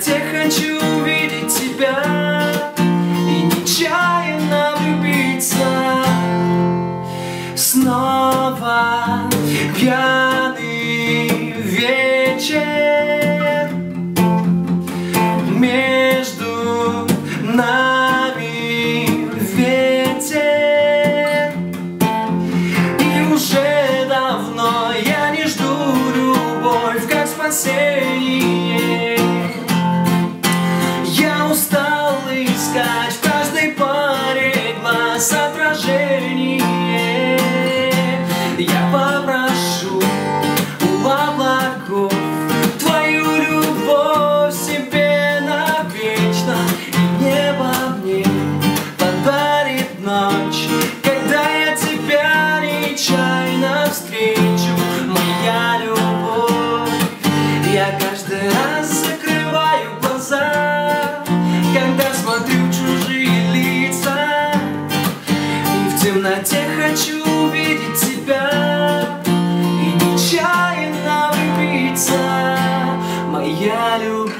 темноте хочу увидеть тебя и нечаянно влюбиться снова. Пьяный вечер между нами ветер, и уже давно я не жду любовь как спасение. Я устал искать в каждой паре глаз отражение. Я попрошу у облаков твою любовь себе навечно, и небо мне подарит ночь, когда я тебя нечаянно встречу. Моя любовь, я каждый раз закрываю глаза, когда смотрю в чужие лица, и в темноте хочу увидеть тебя и нечаянно влюбиться, моя любовь.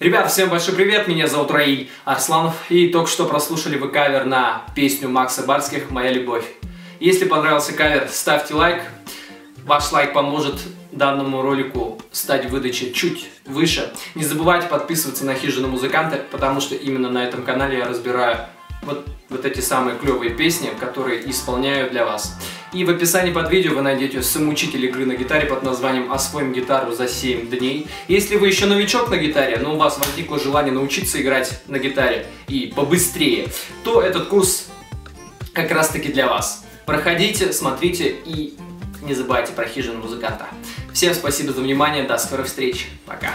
Ребят, всем большой привет, меня зовут Раиль Арсланов, и только что прослушали вы кавер на песню Макса Барских «Моя любовь». Если понравился кавер, ставьте лайк. Ваш лайк поможет данному ролику стать выдачей чуть выше. Не забывайте подписываться на Хижину музыкантов, потому что именно на этом канале я разбираю вот эти самые клевые песни, которые исполняю для вас. И в описании под видео вы найдете самоучитель игры на гитаре под названием «Освоим гитару за 7 дней». Если вы еще новичок на гитаре, но у вас возникло желание научиться играть на гитаре и побыстрее, то этот курс как раз-таки для вас. Проходите, смотрите и не забывайте про Хижину музыканта. Всем спасибо за внимание, до скорых встреч, пока!